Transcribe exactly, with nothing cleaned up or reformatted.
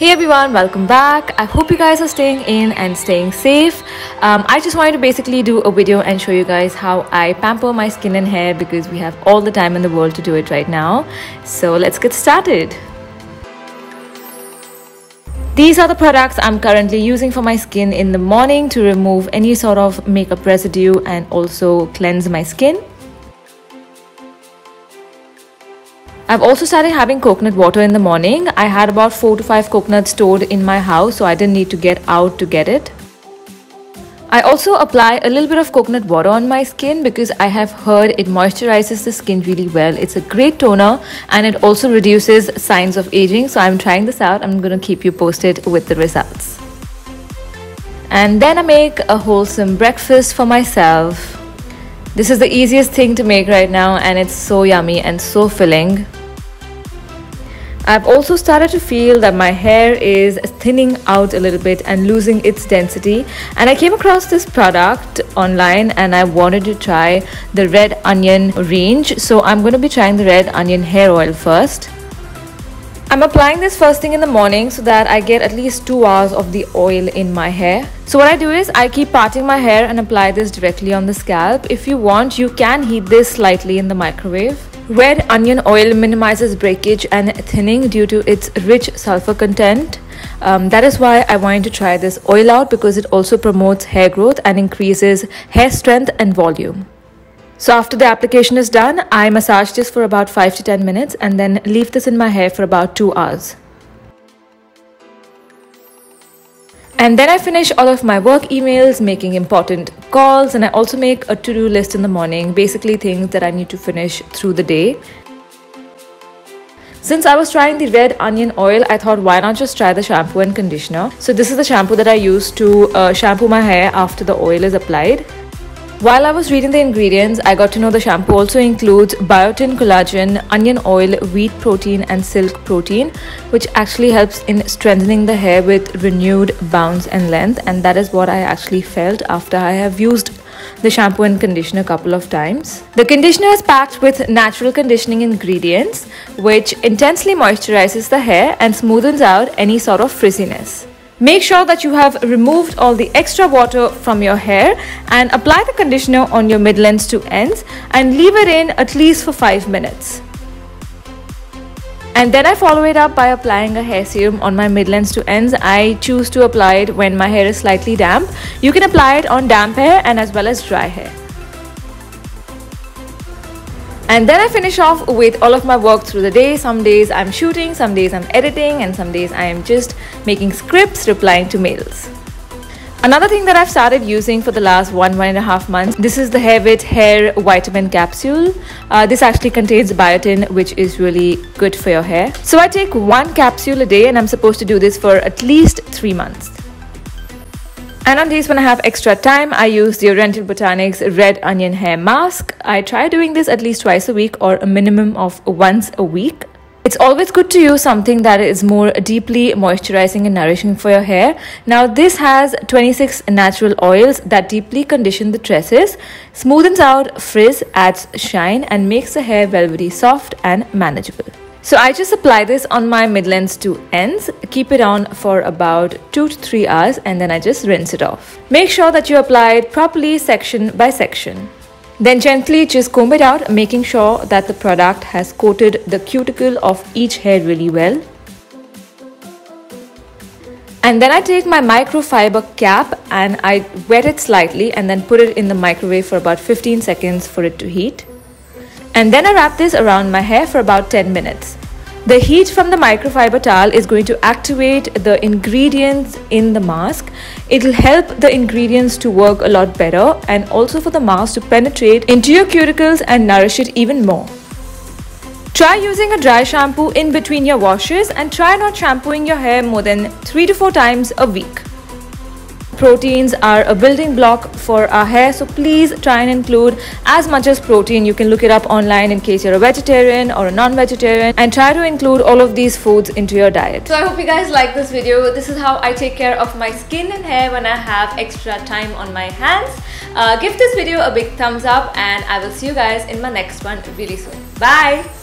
Hey everyone, welcome back. I hope you guys are staying in and staying safe. um, I just wanted to basically do a video and show you guys how I pamper my skin and hair because we have all the time in the world to do it right now. So let's get started. These are the products I'm currently using for my skin in the morning to remove any sort of makeup residue and also cleanse my skin. I've also started having coconut water in the morning. I had about four to five coconuts stored in my house, so I didn't need to get out to get it. I also apply a little bit of coconut water on my skin because I have heard it moisturizes the skin really well. It's a great toner and it also reduces signs of aging. So I'm trying this out. I'm going to keep you posted with the results. And then I make a wholesome breakfast for myself. This is the easiest thing to make right now and it's so yummy and so filling. I've also started to feel that my hair is thinning out a little bit and losing its density, and I came across this product online and I wanted to try the Red Onion range, so I'm going to be trying the Red Onion hair oil first. I'm applying this first thing in the morning so that I get at least two hours of the oil in my hair. So what I do is I keep parting my hair and apply this directly on the scalp. If you want, you can heat this slightly in the microwave. Red onion oil minimizes breakage and thinning due to its rich sulfur content. Um, that is why I wanted to try this oil out, because it also promotes hair growth and increases hair strength and volume. So after the application is done, I massage this for about five to ten minutes and then leave this in my hair for about two hours. And then I finish all of my work emails, making important calls, and I also make a to-do list in the morning, basically things that I need to finish through the day. Since I was trying the red onion oil, I thought why not just try the shampoo and conditioner. So this is the shampoo that I use to uh, shampoo my hair after the oil is applied. While I was reading the ingredients, I got to know the shampoo also includes biotin, collagen, onion oil, wheat protein and silk protein, which actually helps in strengthening the hair with renewed bounce and length, and that is what I actually felt after I have used the shampoo and conditioner a couple of times. The conditioner is packed with natural conditioning ingredients, which intensely moisturizes the hair and smoothens out any sort of frizziness. Make sure that you have removed all the extra water from your hair and apply the conditioner on your mid-lengths to ends and leave it in at least for five minutes. And then I follow it up by applying a hair serum on my mid-lengths to ends. I choose to apply it when my hair is slightly damp. You can apply it on damp hair and as well as dry hair. And then I finish off with all of my work through the day. Some days I'm shooting, some days I'm editing, and some days I am just making scripts, replying to mails. Another thing that I've started using for the last one, one and a half months, this is the Hairvit Hair Vitamin Capsule. Uh, this actually contains biotin, which is really good for your hair. So I take one capsule a day and I'm supposed to do this for at least three months. And on days when I have extra time, I use the Oriental Botanics Red Onion Hair Mask. I try doing this at least twice a week or a minimum of once a week. It's always good to use something that is more deeply moisturizing and nourishing for your hair. Now this has twenty-six natural oils that deeply condition the tresses, smoothens out frizz, adds shine and makes the hair velvety soft and manageable. So I just apply this on my mid-lengths to ends, keep it on for about two to three hours and then I just rinse it off. Make sure that you apply it properly section by section. Then gently just comb it out, making sure that the product has coated the cuticle of each hair really well. And then I take my microfiber cap and I wet it slightly and then put it in the microwave for about fifteen seconds for it to heat. And then I wrap this around my hair for about ten minutes. The heat from the microfiber towel is going to activate the ingredients in the mask. It'll help the ingredients to work a lot better and also for the mask to penetrate into your cuticles and nourish it even more. Try using a dry shampoo in between your washes and try not shampooing your hair more than three to four times a week. Proteins are a building block for our hair, so please try and include as much as protein. You can look it up online in case you're a vegetarian or a non-vegetarian, and try to include all of these foods into your diet. So I hope you guys like this video. This is how I take care of my skin and hair when I have extra time on my hands. Uh, give this video a big thumbs up and I will see you guys in my next one really soon. Bye!